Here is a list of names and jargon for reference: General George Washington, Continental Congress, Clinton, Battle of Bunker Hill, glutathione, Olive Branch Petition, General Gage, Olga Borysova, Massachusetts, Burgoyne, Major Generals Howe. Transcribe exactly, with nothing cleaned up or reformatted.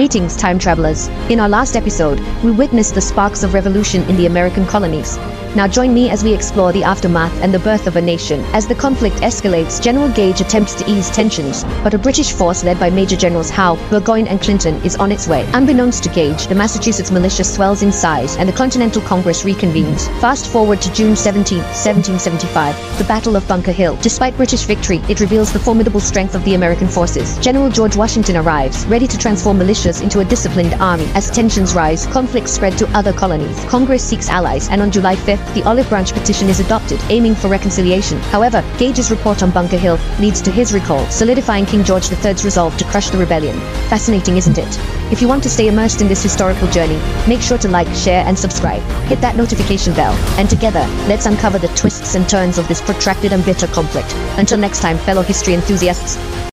Greetings, time travelers. In our last episode, we witnessed the sparks of revolution in the American colonies. Now join me as we explore the aftermath and the birth of a nation. As the conflict escalates, General Gage attempts to ease tensions, but a British force led by Major Generals Howe, Burgoyne and Clinton is on its way. Unbeknownst to Gage, the Massachusetts militia swells in size and the Continental Congress reconvenes. Fast forward to June seventeenth, seventeen seventy-five, the Battle of Bunker Hill. Despite British victory, it reveals the formidable strength of the American forces. General George Washington arrives, ready to transform militias into a disciplined army. As tensions rise, conflicts spread to other colonies. Congress seeks allies, and on July fifth, the Olive Branch Petition is adopted, aiming for reconciliation. However, Gage's report on Bunker Hill leads to his recall, solidifying King George the third's resolve to crush the rebellion. Fascinating, isn't it? If you want to stay immersed in this historical journey, make sure to like, share, and subscribe. Hit that notification bell, and together, let's uncover the twists and turns of this protracted and bitter conflict. Until next time, fellow history enthusiasts.